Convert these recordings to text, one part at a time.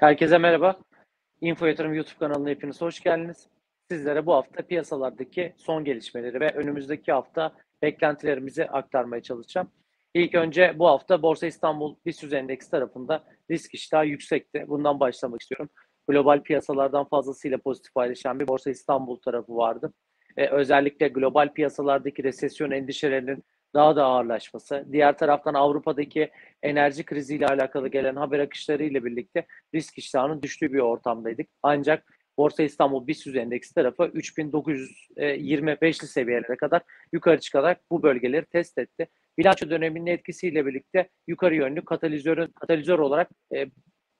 Herkese merhaba. İnfo Yatırım YouTube kanalına hepiniz hoş geldiniz. Sizlere bu hafta piyasalardaki son gelişmeleri ve önümüzdeki hafta beklentilerimizi aktarmaya çalışacağım. İlk önce bu hafta Borsa İstanbul BIST 100 endeksi tarafında risk iştahı yüksekti. Bundan başlamak istiyorum. Global piyasalardan fazlasıyla pozitif ayrışan bir Borsa İstanbul tarafı vardı. Özellikle global piyasalardaki resesyon endişelerinin daha da ağırlaşması, diğer taraftan Avrupa'daki enerji kriziyle alakalı gelen haber akışları ile birlikte risk iştahının düştüğü bir ortamdaydık. Ancak Borsa İstanbul BIST 100 endeksi tarafı 3925'li seviyelere kadar yukarı çıkarak bu bölgeleri test etti. Bilanço döneminin etkisiyle birlikte yukarı yönlü katalizör olarak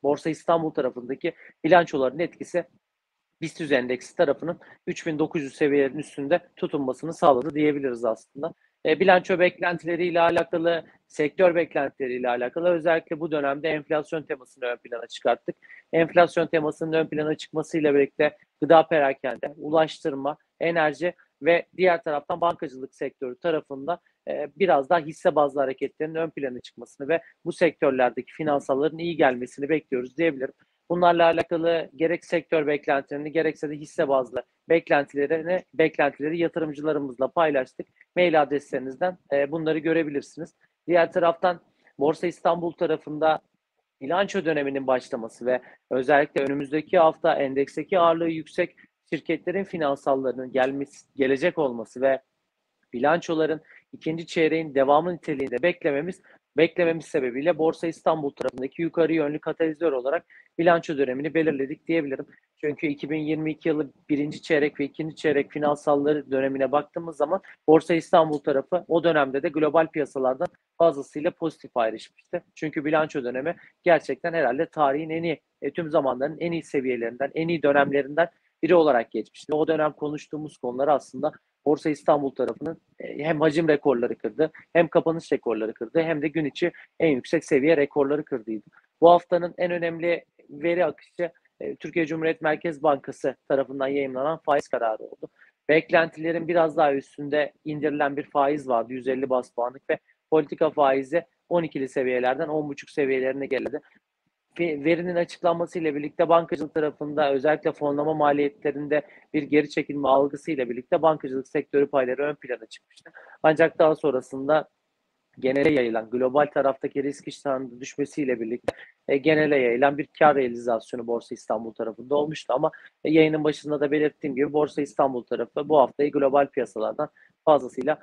Borsa İstanbul tarafındaki bilançoların etkisi BIST 100 endeksi tarafının 3900 seviyelerin üstünde tutunmasını sağladı diyebiliriz aslında. Bilanço beklentileriyle alakalı, sektör beklentileriyle alakalı özellikle bu dönemde enflasyon temasını ön plana çıkarttık. Enflasyon temasının ön plana çıkmasıyla birlikte gıda perakende, ulaştırma, enerji ve diğer taraftan bankacılık sektörü tarafında biraz daha hisse bazlı hareketlerin ön plana çıkmasını ve bu sektörlerdeki finansalların iyi gelmesini bekliyoruz diyebilirim. Bunlarla alakalı gerek sektör beklentilerini gerekse de hisse bazlı beklentileri yatırımcılarımızla paylaştık. Mail adreslerinizden bunları görebilirsiniz. Diğer taraftan Borsa İstanbul tarafında bilanço döneminin başlaması ve özellikle önümüzdeki hafta endeksteki ağırlığı yüksek şirketlerin finansallarının gelecek olması ve bilançoların ikinci çeyreğin devamı niteliğinde beklememiz sebebiyle Borsa İstanbul tarafındaki yukarı yönlü katalizör olarak bilanço dönemini belirledik diyebilirim. Çünkü 2022 yılı birinci çeyrek ve ikinci çeyrek finansalları dönemine baktığımız zaman Borsa İstanbul tarafı o dönemde de global piyasalardan fazlasıyla pozitif ayrışmıştı. Çünkü bilanço dönemi gerçekten herhalde tarihin en iyi, tüm zamanların en iyi seviyelerinden, en iyi dönemlerinden biri olarak geçmişti. O dönem konuştuğumuz konular aslında Borsa İstanbul tarafının hem hacim rekorları kırdı, hem kapanış rekorları kırdı, hem de gün içi en yüksek seviye rekorları kırdıydı. Bu haftanın en önemli veri akışı Türkiye Cumhuriyet Merkez Bankası tarafından yayımlanan faiz kararı oldu. Beklentilerin biraz daha üstünde indirilen bir faiz vardı, 150 bas puanlık ve politika faizi 12'li seviyelerden 10,5 seviyelerine geldi. Verinin açıklanmasıyla birlikte bankacılık tarafında özellikle fonlama maliyetlerinde bir geri çekilme algısıyla birlikte bankacılık sektörü payları ön plana çıkmıştı. Ancak daha sonrasında genele yayılan global taraftaki risk iştahının düşmesiyle birlikte genele yayılan bir kar realizasyonu Borsa İstanbul tarafında olmuştu. Ama yayının başında da belirttiğim gibi Borsa İstanbul tarafı bu haftayı global piyasalardan fazlasıyla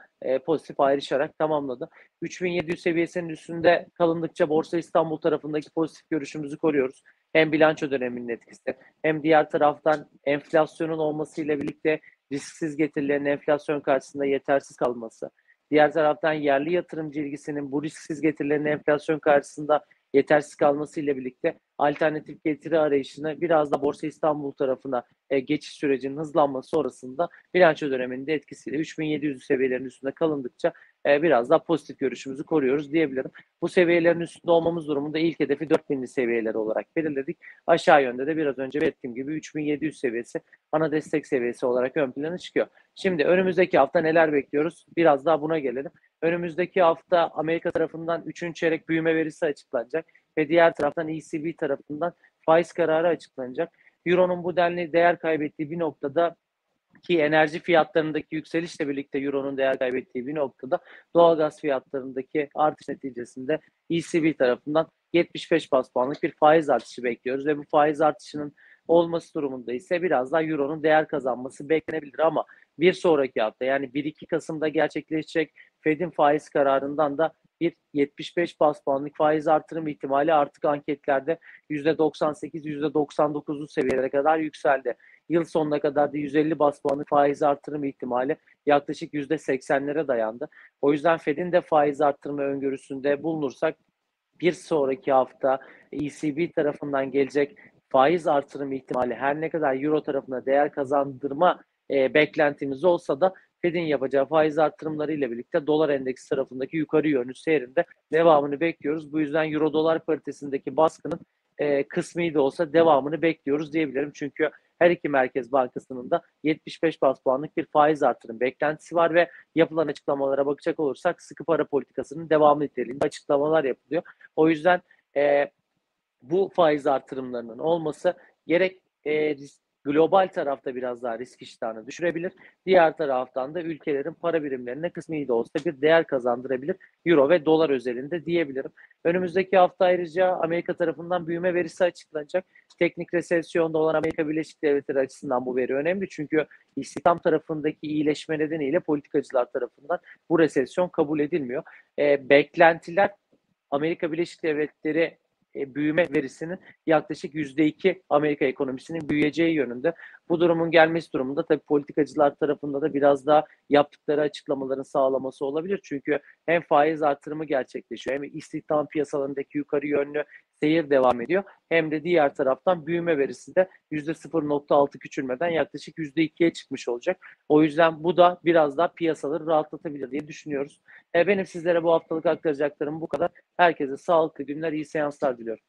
pozitif ayrışarak tamamladı. 3700 seviyesinin üstünde kalındıkça Borsa İstanbul tarafındaki pozitif görüşümüzü koruyoruz. Hem bilanço döneminin etkisi hem diğer taraftan enflasyonun olmasıyla birlikte risksiz getirilerin enflasyon karşısında yetersiz kalması. Diğer taraftan yerli yatırımcı ilgisinin bu risksiz getirilerin enflasyon karşısında yetersiz kalmasıyla birlikte alternatif getiri arayışını biraz da Borsa İstanbul tarafına geçiş sürecinin hızlanması sonrasında bilanço döneminde etkisiyle 3700 seviyelerin üstünde kalındıkça biraz daha pozitif görüşümüzü koruyoruz diyebilirim. Bu seviyelerin üstünde olmamız durumunda ilk hedefi 4000'li seviyeleri olarak belirledik. Aşağı yönde de biraz önce belirttiğim gibi 3700 seviyesi ana destek seviyesi olarak ön plana çıkıyor. Şimdi önümüzdeki hafta neler bekliyoruz? Biraz daha buna gelelim. Önümüzdeki hafta Amerika tarafından 3. çeyrek büyüme verisi açıklanacak ve diğer taraftan ECB tarafından faiz kararı açıklanacak. Euro'nun bu denli değer kaybettiği bir noktada ki enerji fiyatlarındaki yükselişle birlikte Euro'nun değer kaybettiği bir noktada doğalgaz fiyatlarındaki artış neticesinde ECB tarafından 75 bas puanlık bir faiz artışı bekliyoruz ve bu faiz artışının olması durumunda ise biraz daha Euro'nun değer kazanması beklenebilir ama bir sonraki hafta yani 1-2 Kasım'da gerçekleşecek Fed'in faiz kararından da bir 75 bas puanlık faiz artırım ihtimali artık anketlerde %98, %99'lu seviyelere kadar yükseldi. Yıl sonuna kadar da 150 bas puanlık faiz artırım ihtimali yaklaşık %80'lere dayandı. O yüzden Fed'in de faiz artırma öngörüsünde bulunursak bir sonraki hafta ECB tarafından gelecek faiz artırım ihtimali her ne kadar Euro tarafına değer kazandırma beklentimiz olsa da Fed'in yapacağı faiz artırımlarıyla birlikte dolar endeksi tarafındaki yukarı yönlü seyrinde devamını bekliyoruz. Bu yüzden Euro dolar paritesindeki baskının kısmi de olsa devamını bekliyoruz diyebilirim. Çünkü her iki merkez bankasının da 75 bas puanlık bir faiz artırım beklentisi var ve yapılan açıklamalara bakacak olursak sıkı para politikasının devamı niteliğinde açıklamalar yapılıyor. O yüzden bu faiz artırımlarının olması gerek global tarafta biraz daha risk iştahını düşürebilir. Diğer taraftan da ülkelerin para birimlerine kısmi de olsa bir değer kazandırabilir. Euro ve dolar özelinde diyebilirim. Önümüzdeki hafta ayrıca Amerika tarafından büyüme verisi açıklanacak. Teknik resesyonda olan Amerika Birleşik Devletleri açısından bu veri önemli. Çünkü istihdam tarafındaki iyileşme nedeniyle politikacılar tarafından bu resesyon kabul edilmiyor. Beklentiler Amerika Birleşik Devletleri büyüme verisinin yaklaşık %2 Amerika ekonomisinin büyüyeceği yönünde. Bu durumun gelmesi durumunda tabii politikacılar tarafında da biraz daha yaptıkları açıklamaların sağlaması olabilir. Çünkü hem faiz artırımı gerçekleşiyor, hem istihdam piyasalarındaki yukarı yönlü seyir devam ediyor. Hem de diğer taraftan büyüme verisi de %0.6 küçülmeden yaklaşık %2'ye çıkmış olacak. O yüzden bu da biraz daha piyasaları rahatlatabilir diye düşünüyoruz. Benim sizlere bu haftalık aktaracaklarım bu kadar. Herkese sağlıklı günler, iyi seanslar diliyorum.